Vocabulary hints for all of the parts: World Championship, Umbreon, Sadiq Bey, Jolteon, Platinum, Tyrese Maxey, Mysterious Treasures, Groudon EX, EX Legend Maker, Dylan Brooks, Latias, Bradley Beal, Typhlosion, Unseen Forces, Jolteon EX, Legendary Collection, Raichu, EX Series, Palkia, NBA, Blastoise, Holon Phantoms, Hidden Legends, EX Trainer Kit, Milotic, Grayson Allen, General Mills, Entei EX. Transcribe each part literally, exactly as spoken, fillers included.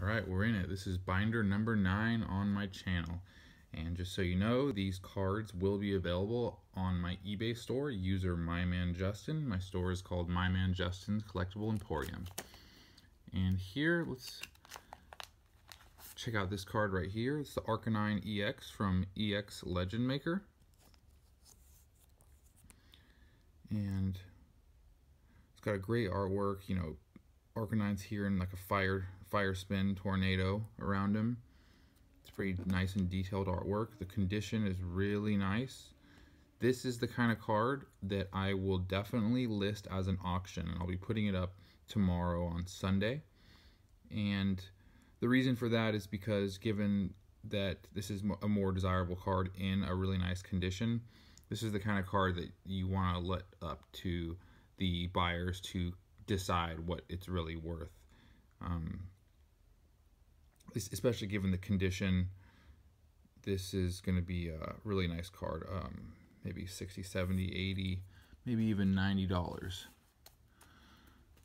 All right, we're in it. This is binder number nine on my channel. And just so you know, these cards will be available on my eBay store, user MyManJustin. My store is called MyManJustin's Collectible Emporium. And here, let's check out this card right here. It's the Arcanine E X from E X Legend Maker. And it's got a great artwork. You know, Arcanine's here in like a fire, fire spin tornado around him. It's pretty nice and detailed artwork. The condition is really nice. This is the kind of card that I will definitely list as an auction, and I'll be putting it up tomorrow on Sunday. And the reason for that is because, given that this is a more desirable card in a really nice condition, this is the kind of card that you want to let up to the buyers to decide what it's really worth. Um, especially given the condition, this is going to be a really nice card. Um, maybe sixty, seventy, eighty, maybe even ninety dollars.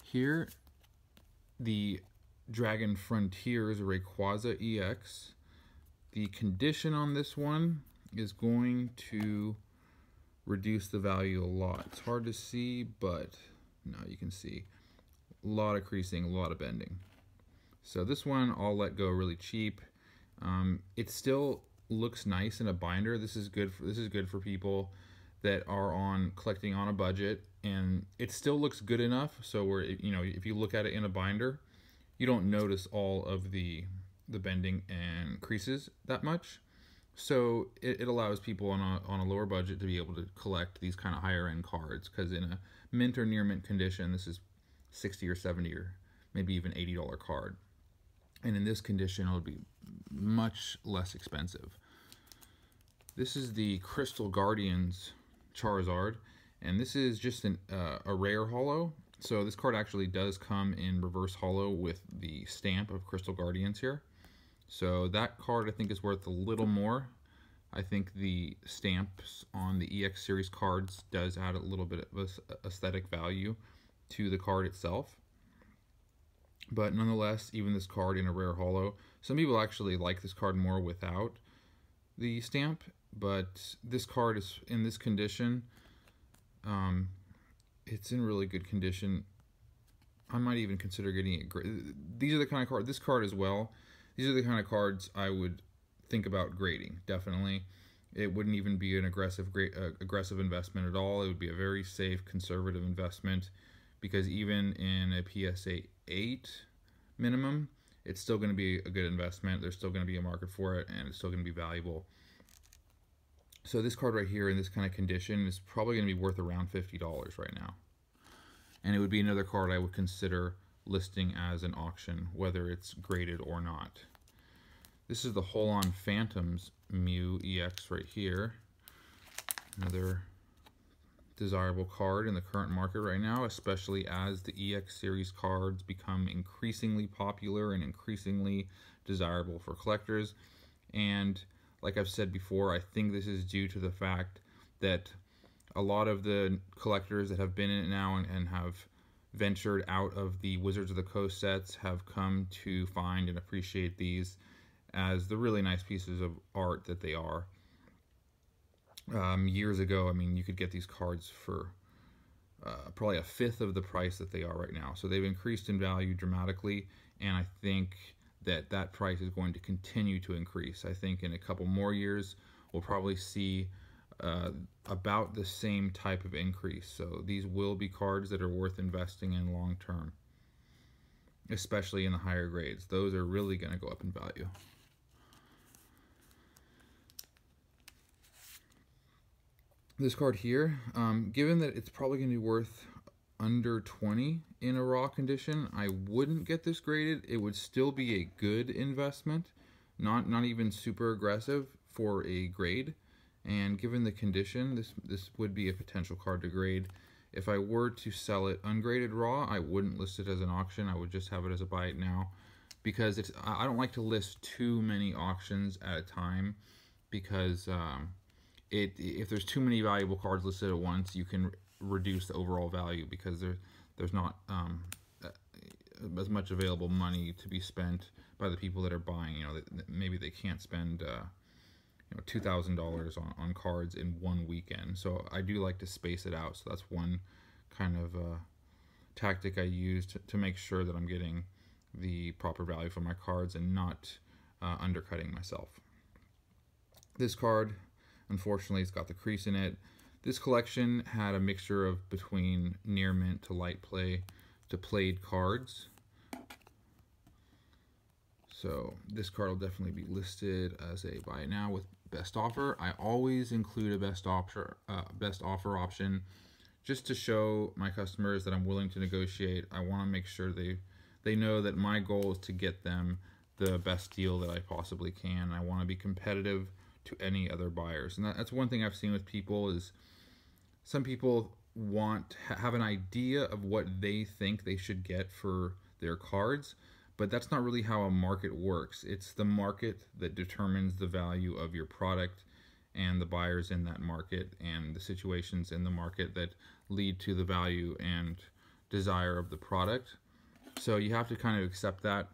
Here, the Dragon Frontiers Rayquaza E X. The condition on this one is going to reduce the value a lot. It's hard to see, but now you can see a lot of creasing, a lot of bending. So this one I'll let go really cheap. Um, it still looks nice in a binder. This is good for, this is good for people that are on collecting on a budget, and it still looks good enough. So where, you know, if you look at it in a binder, you don't notice all of the the bending and creases that much. So it, it allows people on a, on a lower budget to be able to collect these kind of higher end cards, because in a mint or near mint condition, this is sixty or seventy or maybe even eighty dollar card. And in this condition, it would be much less expensive. This is the Crystal Guardians Charizard, and this is just an, uh, a rare holo. So this card actually does come in reverse holo with the stamp of Crystal Guardians here. So that card I think is worth a little more. I think the stamps on the E X series cards does add a little bit of aesthetic value to the card itself. But nonetheless, even this card in a rare holo, some people actually like this card more without the stamp, but this card is in this condition. Um, It's in really good condition. I might even consider getting it. These are the kind of card, this card as well, these are the kind of cards I would think about grading, definitely. It wouldn't even be an aggressive great, uh, aggressive investment at all. It would be a very safe, conservative investment, because even in a P S A eight minimum, it's still going to be a good investment. There's still going to be a market for it, and it's still going to be valuable. So this card right here in this kind of condition is probably going to be worth around fifty dollars right now. And it would be another card I would consider listing as an auction, whether it's graded or not. This is the Holon Phantoms Mew E X right here. Another desirable card in the current market right now, especially as the E X series cards become increasingly popular and increasingly desirable for collectors. And like I've said before, I think this is due to the fact that a lot of the collectors that have been in it now and, and have ventured out of the Wizards of the Coast sets have come to find and appreciate these as the really nice pieces of art that they are. Um, years ago, I mean, you could get these cards for uh, probably a fifth of the price that they are right now. So they've increased in value dramatically, and I think that that price is going to continue to increase. I think in a couple more years, we'll probably see uh, about the same type of increase. So these will be cards that are worth investing in long term, especially in the higher grades. Those are really gonna go up in value. This card here, um, given that it's probably gonna be worth under twenty in a raw condition, I wouldn't get this graded. It would still be a good investment, not not even super aggressive for a grade. And given the condition, this this would be a potential card to grade. If I were to sell it ungraded raw, I wouldn't list it as an auction. I would just have it as a buy it now, because it's I don't like to list too many auctions at a time, because um, it if there's too many valuable cards listed at once, you can reduce the overall value, because there, there's not um, as much available money to be spent by the people that are buying. You know, maybe they can't spend uh, you know two thousand dollars on on cards in one weekend. So I do like to space it out. So that's one kind of uh, tactic I use to, to make sure that I'm getting the proper value for my cards and not uh, undercutting myself. This card, unfortunately, it's got the crease in it. This collection had a mixture of between near mint to light play to played cards. So this card will definitely be listed as a buy now with best offer. I always include a best option, uh, best offer option, just to show my customers that I'm willing to negotiate. I want to make sure they they know that my goal is to get them the best deal that I possibly can. I want to be competitive to any other buyers, and that, that's one thing I've seen with people is some people want have an idea of what they think they should get for their cards, but that's not really how a market works. It's the market that determines the value of your product and the buyers in that market and the situations in the market that lead to the value and desire of the product. So you have to kind of accept that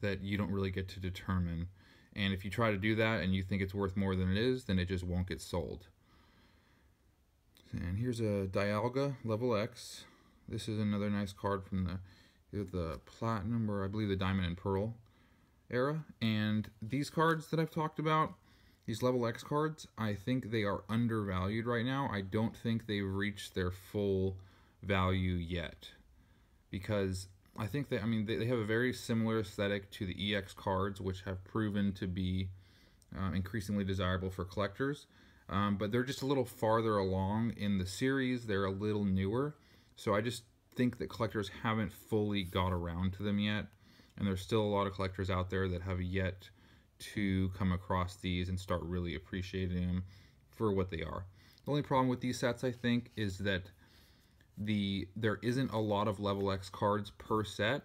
that you don't really get to determine. And if you try to do that and you think it's worth more than it is, then it just won't get sold. And here's a Dialga Level X. This is another nice card from the the Platinum, or I believe the Diamond and Pearl era. And these cards that I've talked about, these Level X cards, I think they are undervalued right now. I don't think they've reached their full value yet, because I think they, I mean, they, they have a very similar aesthetic to the E X cards, which have proven to be uh, increasingly desirable for collectors. Um, but they're just a little farther along in the series. They're a little newer. So I just think that collectors haven't fully got around to them yet. And there's still a lot of collectors out there that have yet to come across these and start really appreciating them for what they are. The only problem with these sets, I think, is that The there isn't a lot of Level X cards per set,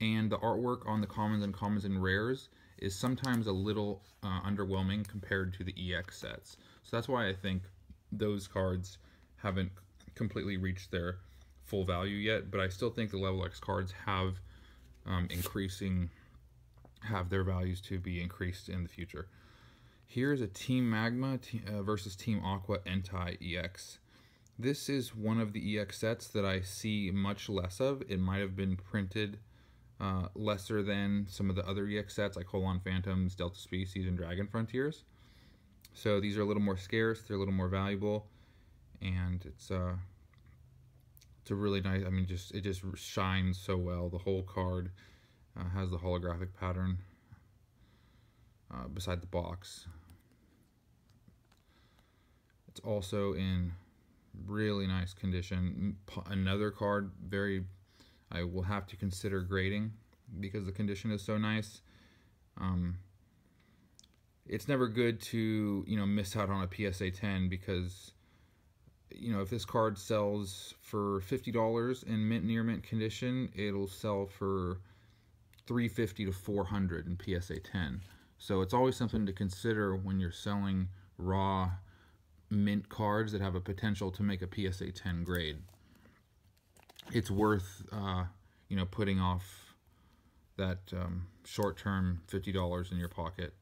and the artwork on the commons, and commons and rares is sometimes a little uh, underwhelming compared to the E X sets. So that's why I think those cards haven't completely reached their full value yet. But I still think the Level X cards have um, increasing have their values to be increased in the future. Here's a Team Magma te uh, versus Team Aqua Entei E X. This is one of the E X sets that I see much less of. It might have been printed uh, lesser than some of the other E X sets like Holon Phantoms, Delta Species, and Dragon Frontiers. So these are a little more scarce, they're a little more valuable, and it's, uh, it's a really nice, I mean, just it just shines so well. The whole card uh, has the holographic pattern uh, beside the box. It's also in really nice condition. Another card very I will have to consider grading because the condition is so nice. Um, it's never good to, you know, miss out on a P S A ten, because, you know, if this card sells for fifty dollars in mint, near mint condition, it'll sell for three fifty to four hundred in P S A ten. So it's always something to consider when you're selling raw mint cards that have a potential to make a P S A ten grade. It's worth uh, you know, putting off that um, short-term fifty dollars in your pocket.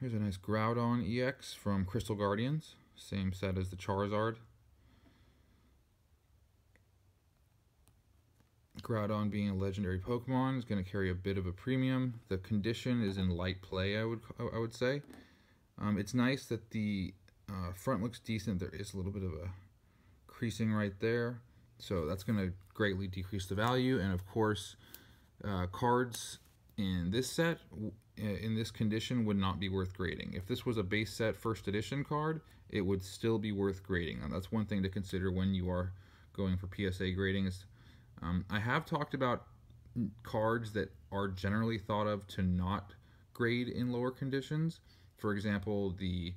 Here's a nice Groudon E X from Crystal Guardians, same set as the Charizard. Groudon, being a legendary Pokemon, is going to carry a bit of a premium. The condition is in light play, I would I would say. Um, it's nice that the Uh, front looks decent. There is a little bit of a creasing right there, so that's going to greatly decrease the value. And of course, uh, cards in this set, in this condition, would not be worth grading. If this was a base set first edition card, it would still be worth grading. And that's one thing to consider when you are going for P S A gradings. Um, I have talked about cards that are generally thought of to not grade in lower conditions. For example, the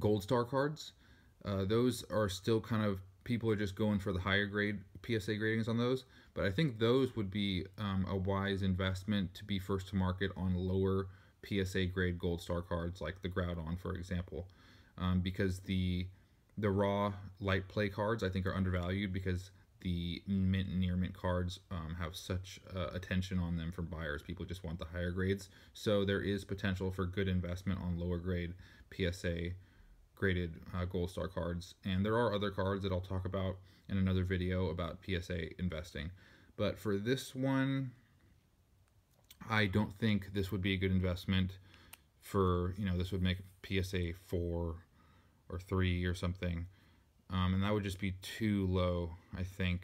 Gold Star cards, uh, those are still kind of, people are just going for the higher grade P S A gradings on those, but I think those would be um, a wise investment to be first to market on lower P S A grade Gold Star cards like the Groudon, for example, um, because the the raw light play cards I think are undervalued because the mint and near mint cards um, have such uh, attention on them from buyers. People just want the higher grades. So there is potential for good investment on lower grade P S A graded uh, Gold Star cards. And there are other cards that I'll talk about in another video about P S A investing. But for this one, I don't think this would be a good investment for, you know, this would make P S A four or three or something. Um, and that would just be too low, I think,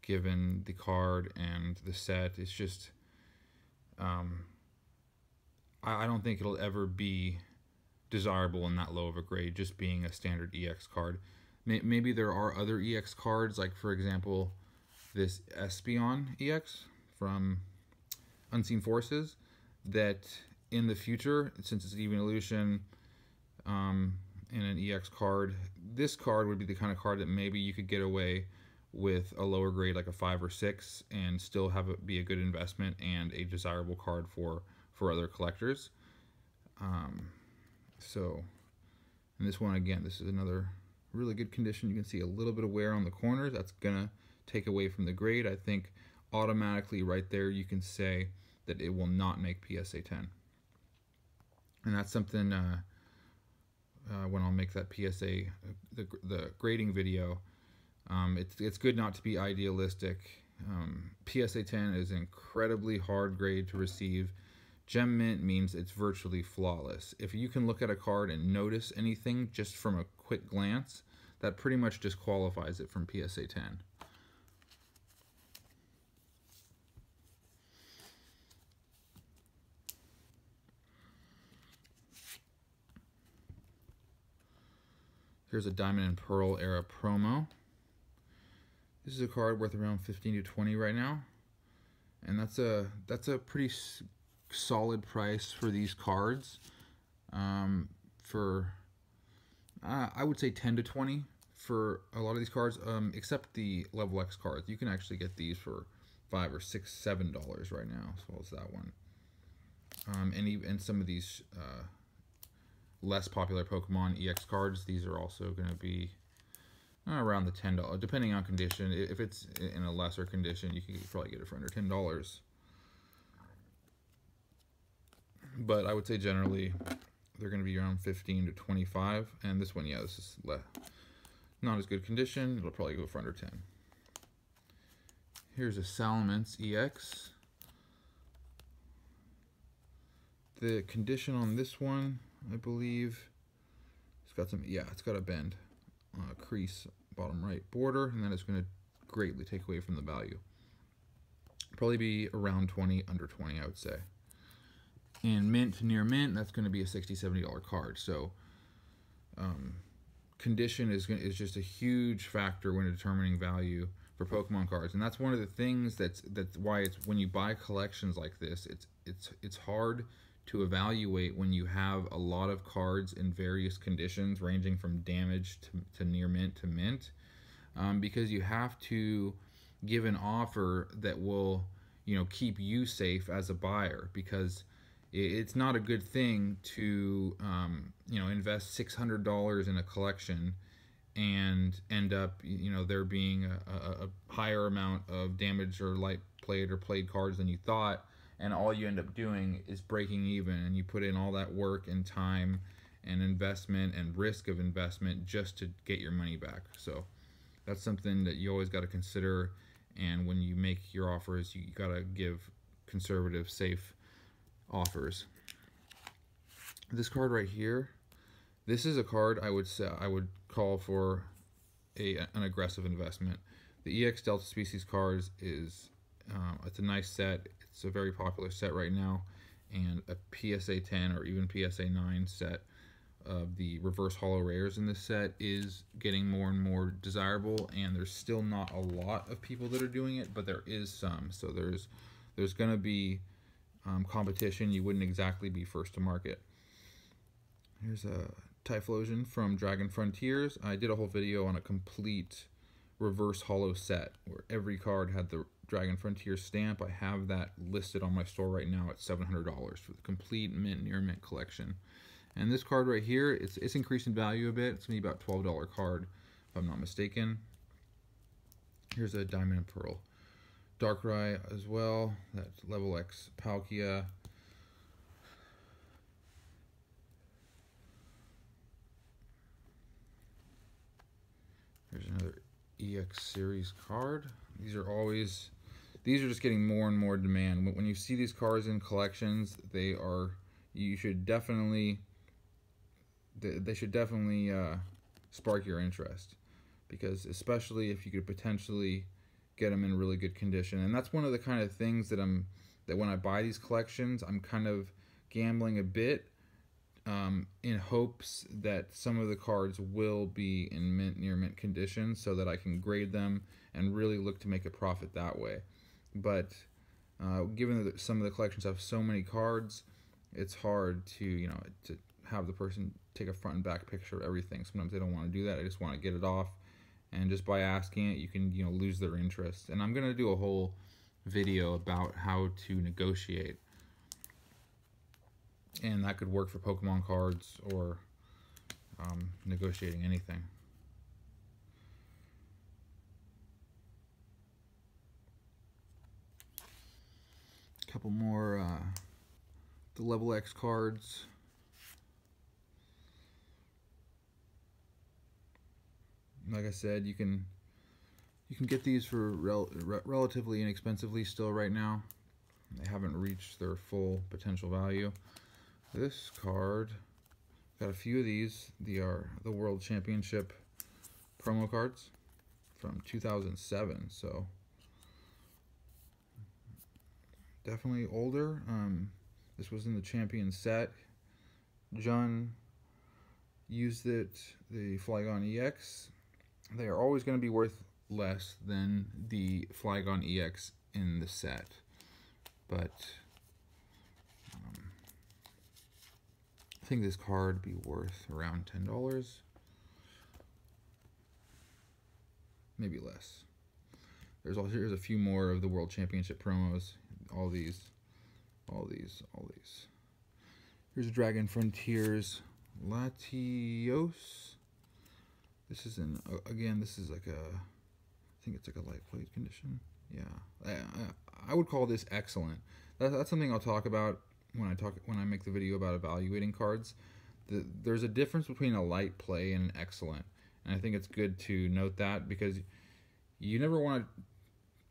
given the card and the set. It's just, um, I, I don't think it'll ever be desirable in that low of a grade, just being a standard E X card. May, maybe there are other E X cards, like, for example, this Espeon E X from Unseen Forces, that in the future, since it's an evolution, um, in an E X card, this card would be the kind of card that maybe you could get away with a lower grade, like a five or six, and still have it be a good investment and a desirable card for for other collectors. Um, so, and this one again, this is another really good condition. You can see a little bit of wear on the corners. That's gonna take away from the grade. I think automatically right there you can say that it will not make P S A ten, and that's something. Uh, Uh, when I'll make that P S A, the, the grading video, um, it's, it's good not to be idealistic. Um, P S A ten is an incredibly hard grade to receive. Gem Mint means it's virtually flawless. If you can look at a card and notice anything just from a quick glance, that pretty much disqualifies it from P S A ten. Here's a Diamond and Pearl era promo. This is a card worth around fifteen to twenty right now, and that's a that's a pretty s solid price for these cards. Um, for uh, I would say ten to twenty for a lot of these cards, um, except the Level X cards. You can actually get these for five or six, seven dollars right now, as well as that one. Um, and and some of these. Uh, less popular Pokemon E X cards, these are also going to be around the ten dollars, depending on condition. If it's in a lesser condition, you can probably get it for under ten dollars. But I would say generally they're going to be around fifteen to twenty-five. And this one, yeah, this is not as good condition. It'll probably go for under ten. Here's a Salamence E X. The condition on this one, I believe it's got some, yeah, it's got a bend, uh, crease, bottom right border, and that is going to greatly take away from the value. Probably be around twenty, under twenty, I would say. And mint, near mint, that's going to be a sixty, seventy dollar card. So um, condition is gonna, is just a huge factor when determining value for Pokemon cards, and that's one of the things that's that's why it's when you buy collections like this, it's it's it's hard to evaluate when you have a lot of cards in various conditions, ranging from damaged to, to near mint to mint, um, because you have to give an offer that will, you know, keep you safe as a buyer. Because it's not a good thing to, um, you know, invest six hundred dollars in a collection and end up, you know, there being a, a, a higher amount of damaged or light played or played cards than you thought. And all you end up doing is breaking even, and you put in all that work and time and investment and risk of investment just to get your money back. So that's something that you always got to consider, and when you make your offers, you got to give conservative, safe offers. This card right here, this is a card I would say I would call for a an aggressive investment. The E X Delta Species cards is Um, it's a nice set. It's a very popular set right now, and a P S A ten or even P S A nine set of the reverse holo rares in this set is getting more and more desirable, and there's still not a lot of people that are doing it, but there is some. So there's there's going to be um, competition. You wouldn't exactly be first to market. Here's a Typhlosion from Dragon Frontiers. I did a whole video on a complete reverse holo set where every card had the Dragon Frontier stamp. I have that listed on my store right now at seven hundred dollars for the complete mint, near mint collection. And this card right here, it's, it's increased in value a bit. It's going to be about twelve dollar card, if I'm not mistaken. Here's a Diamond and Pearl. Darkrai as well. That's Level X. Palkia. Here's another E X Series card. These are always... These are just getting more and more demand. When you see these cards in collections, they are... You should definitely... They should definitely uh, spark your interest. Because especially if you could potentially get them in really good condition. And that's one of the kind of things that I'm... That when I buy these collections, I'm kind of gambling a bit. Um, in hopes that some of the cards will be in mint, near mint condition, so that I can grade them and really look to make a profit that way. But uh, given that some of the collections have so many cards, it's hard to you know to have the person take a front and back picture of everything. Sometimes they don't want to do that. I just want to get it off, and just by asking it, you can you know lose their interest. And I'm gonna do a whole video about how to negotiate. And that could work for Pokemon cards or um, negotiating anything. A couple more uh, the Level X cards. Like I said, you can you can get these for rel re relatively inexpensively still right now. They haven't reached their full potential value. This card, got a few of these. They are the World Championship promo cards from two thousand seven, so definitely older. Um, this was in the Champion set. Jun used it, the Flygon E X. They are always going to be worth less than the Flygon E X in the set, but... I think this card would be worth around ten dollars, maybe less. There's also here's a few more of the World Championship promos. All these, all these, all these. Here's a Dragon Frontiers Latios. This is an again. This is like a, I think it's like a lightweight condition. Yeah, I, I, I would call this excellent. That, that's something I'll talk about. When I talk, when I make the video about evaluating cards, the, there's a difference between a light play and an excellent, and I think it's good to note that because you never want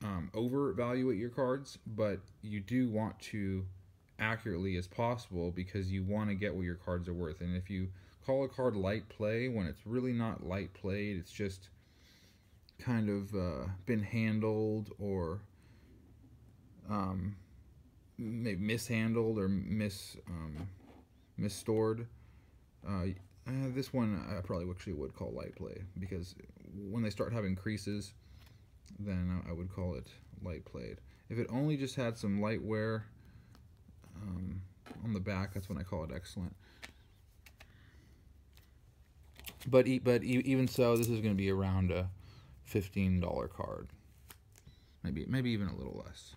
to um, over-evaluate your cards, but you do want to accurately as possible because you want to get what your cards are worth. And if you call a card light play when it's really not light played, it's just kind of uh, been handled or. Um, Maybe mishandled or mis um, misstored. Uh, uh, this one I probably actually would call light play because when they start having creases, then I would call it light played. If it only just had some light wear um, on the back, that's when I call it excellent. But e but e even so, this is going to be around a fifteen dollar card, maybe maybe even a little less.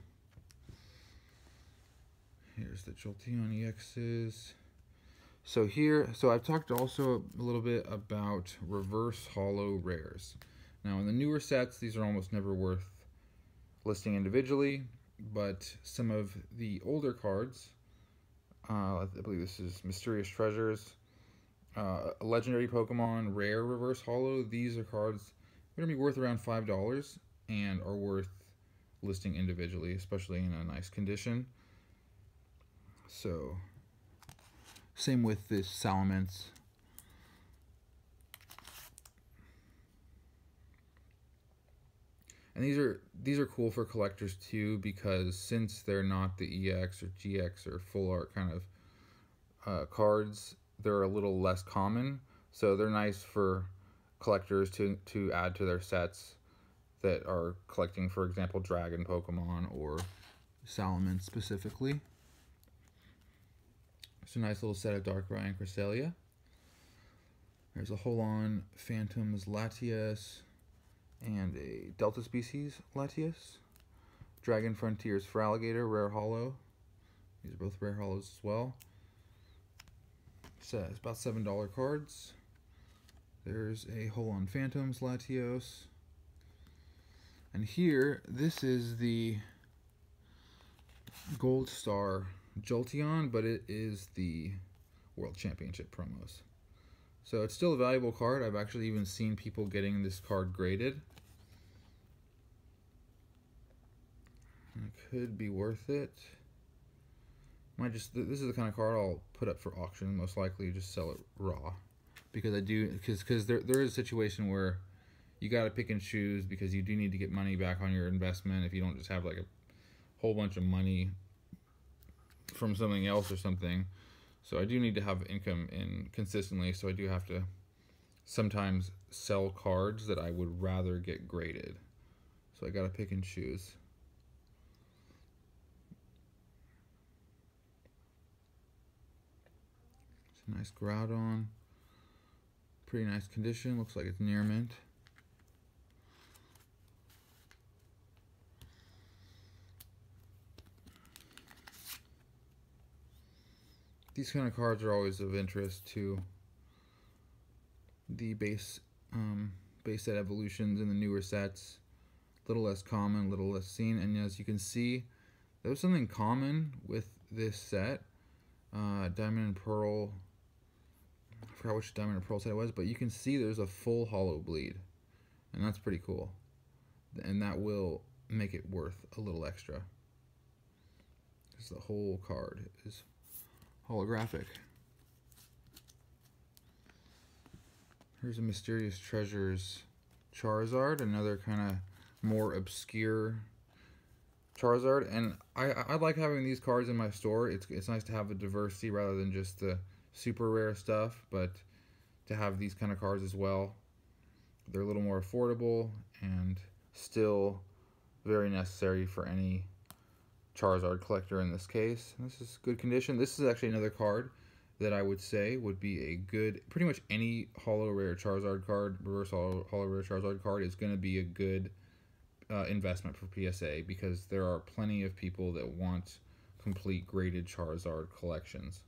Here's the Jolteon E Xs. So here, so I've talked also a little bit about reverse holo rares. Now in the newer sets, these are almost never worth listing individually, but some of the older cards, uh, I believe this is Mysterious Treasures, uh, Legendary Pokemon, Rare Reverse Holo. These are cards that are going to be worth around five dollars and are worth listing individually, especially in a nice condition. So, same with this Salamence. And these are these are cool for collectors too, because since they're not the E X or G X or full art kind of uh, cards, they're a little less common. So they're nice for collectors to to add to their sets that are collecting, for example, Dragon Pokemon or Salamence specifically. It's a nice little set of Darkrai and Cresselia. There's a Holon Phantoms Latias and a Delta Species Latias. Dragon Frontiers for Alligator, Rare Holo. These are both Rare Holos as well. So it's about seven dollar cards. There's a Holon Phantoms Latios. And here, this is the Gold Star Jolteon, but it is the World Championship promos. So it's still a valuable card. I've actually even seen people getting this card graded. It could be worth it. Might just this is the kind of card I'll put up for auction, most likely just sell it raw, because I do because because there there is a situation where you got to pick and choose, because you do need to get money back on your investment if you don't just have like a whole bunch of money from something else or something. So I do need to have income in consistently, so I do have to sometimes sell cards that I would rather get graded. So I got to pick and choose. Nice Groudon, pretty nice condition, looks like it's near mint. These kind of cards are always of interest to the base, um, base set evolutions in the newer sets. A little less common, a little less seen, and as you can see, there was something common with this set. Uh, Diamond and Pearl, I forgot which Diamond and Pearl set it was, but you can see there's a full hollow bleed, and that's pretty cool, and that will make it worth a little extra, because the whole card is holographic. Here's a Mysterious Treasures Charizard, another kind of more obscure Charizard, and I, I like having these cards in my store. It's, it's nice to have a diversity rather than just the super rare stuff, but to have these kind of cards as well. They're a little more affordable and still very necessary for any Charizard collector in this case. This is good condition. This is actually another card that I would say would be a good, pretty much any holo rare Charizard card, reverse holo, holo rare Charizard card is going to be a good Uh, investment for P S A, because there are plenty of people that want complete graded Charizard collections.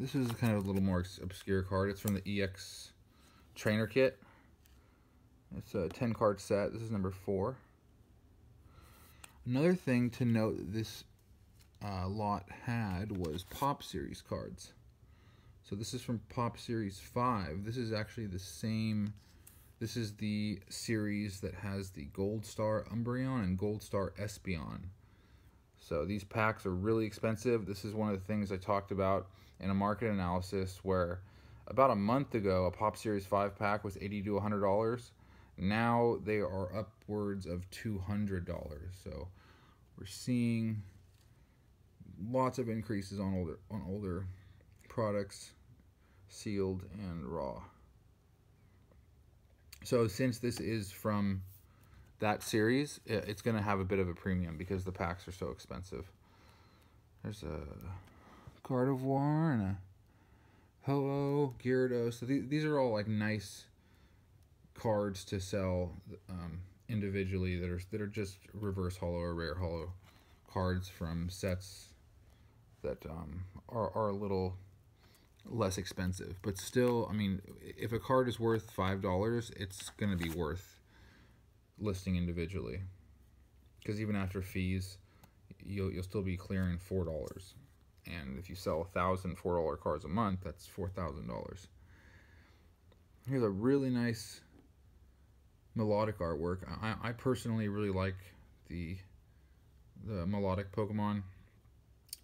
This is kind of a little more obscure card. It's from the E X Trainer Kit. It's a ten card set. This is number four. Another thing to note that this uh, lot had was Pop Series cards. So this is from Pop Series five. This is actually the same, this is the series that has the Gold Star Umbreon and Gold Star Espeon. So these packs are really expensive. This is one of the things I talked about in a market analysis, where about a month ago, a Pop Series five pack was eighty to a hundred dollars. Now they are upwards of two hundred dollars. So we're seeing lots of increases on older, on older products, sealed and raw. So since this is from that series, it's going to have a bit of a premium because the packs are so expensive. There's a Gardevoir and a Ho-Oh, Gyarados. So th these are all like nice cards to sell um, individually that are that are just reverse holo or rare holo cards from sets that um, are are a little less expensive, but still, I mean, if a card is worth five dollars, it's gonna be worth listing individually, because even after fees, you'll you'll still be clearing four dollars, and if you sell a thousand four dollar cards a month, that's four thousand dollars. Here's a really nice Milotic artwork. I I personally really like the the Milotic Pokemon.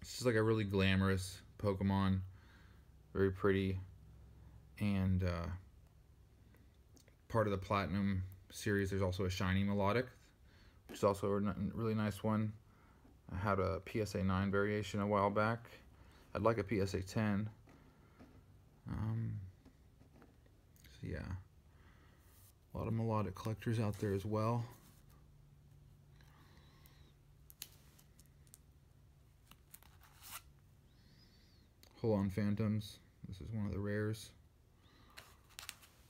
It's just like a really glamorous Pokemon. Very pretty, and uh, part of the Platinum series. There's also a shiny Milotic, which is also a really nice one. I had a P S A nine variation a while back. I'd like a P S A ten. Um, so yeah, a lot of Milotic collectors out there as well. Holon Phantoms. This is one of the rares.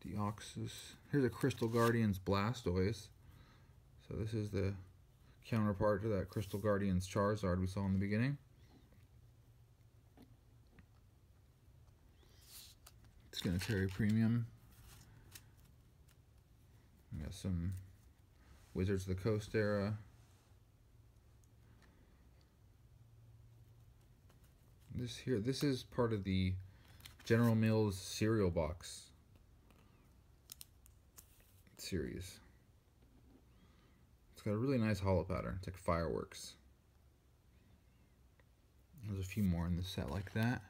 Deoxys. Here's a Crystal Guardians Blastoise. So this is the counterpart to that Crystal Guardians Charizard we saw in the beginning. It's going to carry a premium. We got some Wizards of the Coast era. This here, this is part of the General Mills cereal box series. It's got a really nice holo pattern. It's like fireworks. There's a few more in the set like that.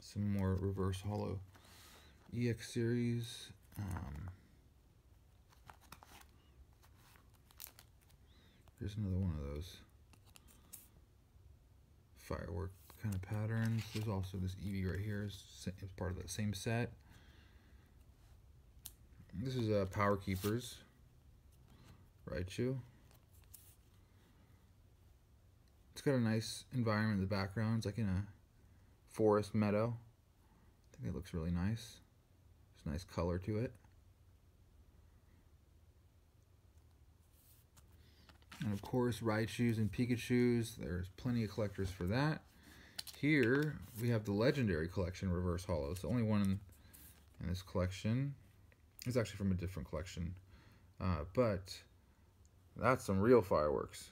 Some more reverse holo E X series. Um, here's another one of those firework kind of patterns. There's also this Eevee right here. It's part of that same set. This is uh, Power Keepers Raichu. It's got a nice environment in the background. It's like in a forest meadow. I think it looks really nice. There's a nice color to it. And of course, Raichus and Pikachus. There's plenty of collectors for that. Here we have the Legendary Collection reverse holo. It's the only one in, in this collection. It's actually from a different collection. Uh, but that's some real fireworks.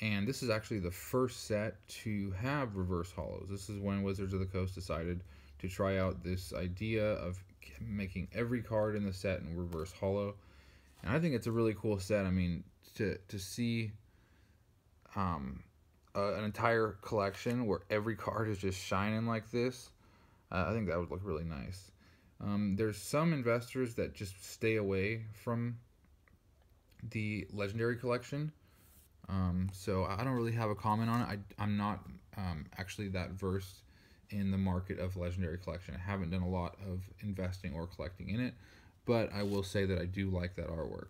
And this is actually the first set to have reverse holos. This is when Wizards of the Coast decided to try out this idea of making every card in the set in reverse holo. And I think it's a really cool set. I mean, to, to see um, uh, an entire collection where every card is just shining like this, uh, I think that would look really nice. Um, there's some investors that just stay away from the Legendary Collection. Um, so I don't really have a comment on it. I, I'm not um, actually that versed in the market of Legendary Collection. I haven't done a lot of investing or collecting in it, but I will say that I do like that artwork.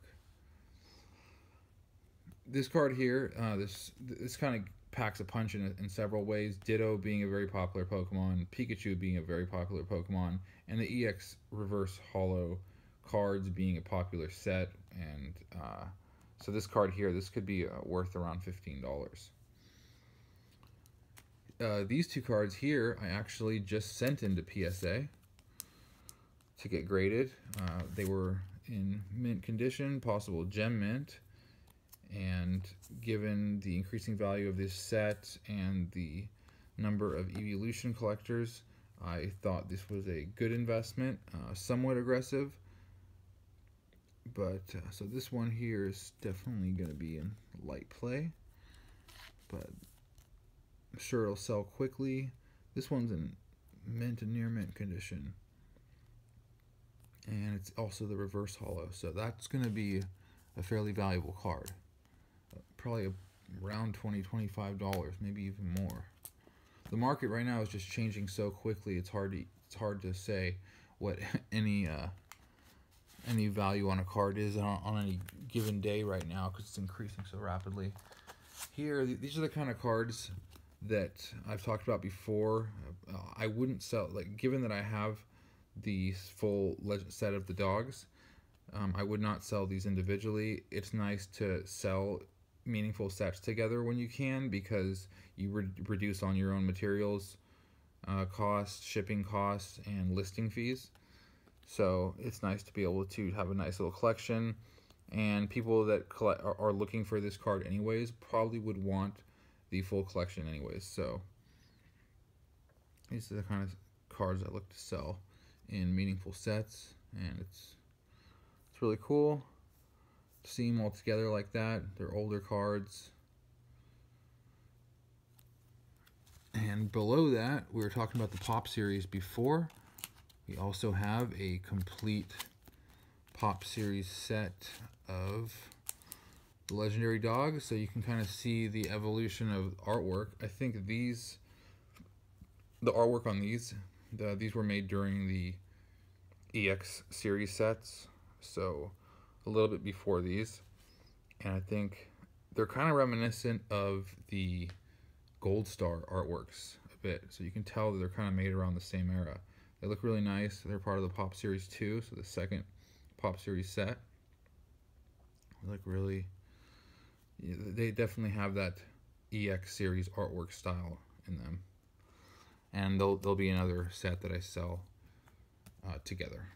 This card here, uh, this this kind of packs a punch in, in several ways. Ditto being a very popular Pokemon, Pikachu being a very popular Pokemon, and the E X reverse holo cards being a popular set. And uh, so this card here, this could be uh, worth around fifteen dollars. Uh, these two cards here, I actually just sent into P S A to get graded. Uh, they were in mint condition, possible gem mint. And given the increasing value of this set and the number of Eeveelution collectors, I thought this was a good investment, uh, somewhat aggressive. But uh, so this one here is definitely going to be in light play, but I'm sure it'll sell quickly. This one's in mint and near mint condition, and it's also the reverse holo, so that's going to be a fairly valuable card. Probably around twenty, twenty-five dollars, maybe even more. The market right now is just changing so quickly. It's hard to it's hard to say what any uh, any value on a card is on, on any given day right now because it's increasing so rapidly. Here, these are the kind of cards that I've talked about before. Uh, I wouldn't sell, like, given that I have the full set of the dogs. Um, I would not sell these individually. It's nice to sell meaningful sets together when you can, because you re reduce on your own materials uh, costs, shipping costs, and listing fees. So it's nice to be able to have a nice little collection. And people that collect are, are looking for this card anyways probably would want the full collection anyways. So these are the kind of cards I look to sell in meaningful sets, and it's It's really cool to see them all together like that. They're older cards. And below that, we were talking about the Pop Series before. We also have a complete Pop Series set of the Legendary Dogs, so you can kind of see the evolution of artwork. I think these, the artwork on these, the, these were made during the E X series sets. So a little bit before these, and I think they're kind of reminiscent of the Gold Star artworks a bit, so you can tell that they're kind of made around the same era. They look really nice. They're part of the Pop Series two, so the second Pop Series set. They look really, they definitely have that E X series artwork style in them. and there'll, there'll be another set that I sell uh, together.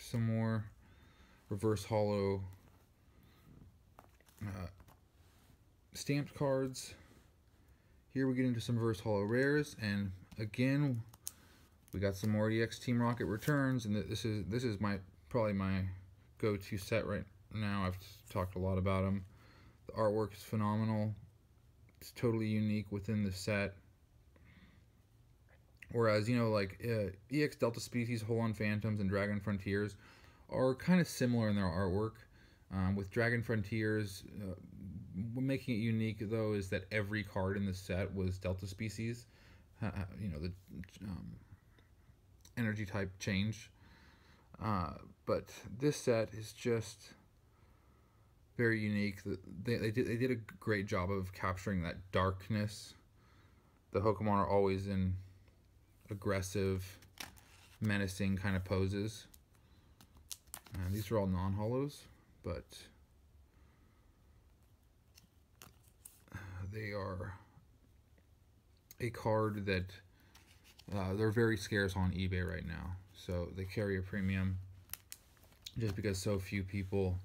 Some more reverse holo uh, stamped cards. Here we get into some reverse holo rares, and again we got some more E X Team Rocket returns, and this is this is my probably my go-to set right now. I've talked a lot about them. The artwork is phenomenal. It's totally unique within the set. Whereas, you know, like uh, E X Delta Species, Holon Phantoms, and Dragon Frontiers are kind of similar in their artwork. Um, with Dragon Frontiers, uh, what making it unique though is that every card in the set was Delta Species. Uh, you know, the um, energy type change. Uh, but this set is just very unique. They, they, did, they did a great job of capturing that darkness. The Pokemon are always in aggressive, menacing kind of poses. Uh, these are all non-holos, but they are a card that uh, they're very scarce on eBay right now. So they carry a premium just because so few people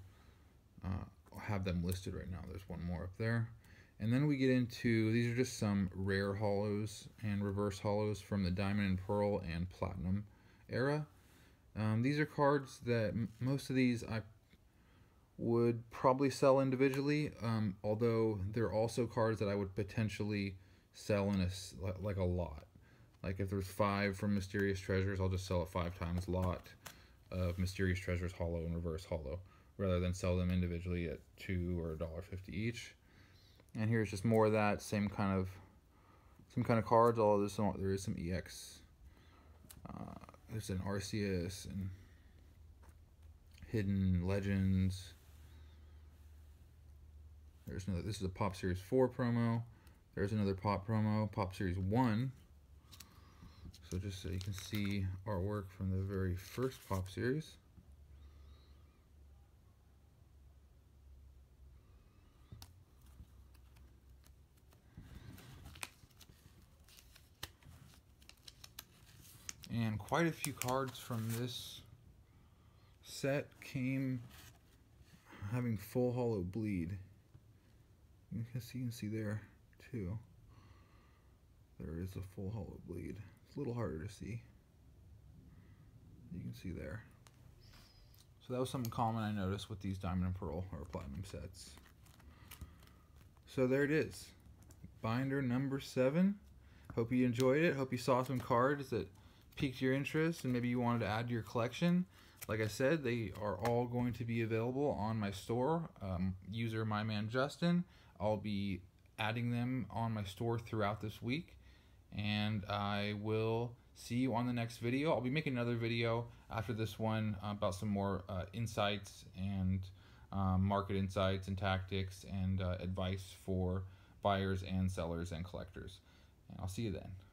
uh, have them listed right now. There's one more up there. And then we get into, these are just some rare holos and reverse holos from the Diamond and Pearl and Platinum era. Um, these are cards that m most of these I would probably sell individually, um, although they're also cards that I would potentially sell in a, like a lot. Like if there's five from Mysterious Treasures, I'll just sell a five times lot of Mysterious Treasures holo and reverse holo, rather than sell them individually at two or a dollar fifty each. And here's just more of that same kind of some kind of cards. Although there's some, there is some E X. Uh, there's an Arceus and Hidden Legends. There's another. This is a Pop Series four promo. There's another Pop promo. Pop Series one. So just so you can see artwork from the very first Pop Series. And quite a few cards from this set came having full holo bleed. You can see, you can see there too. There is a full holo bleed. It's a little harder to see. You can see there. So that was something common I noticed with these Diamond and Pearl or Platinum sets. So there it is. Binder number seven. Hope you enjoyed it. Hope you saw some cards that piqued your interest and maybe you wanted to add to your collection. Like I said, they are all going to be available on my store. Um, user MyManJustin. I'll be adding them on my store throughout this week, and I will see you on the next video. I'll be making another video after this one about some more uh, insights and um, market insights and tactics and uh, advice for buyers and sellers and collectors. And I'll see you then.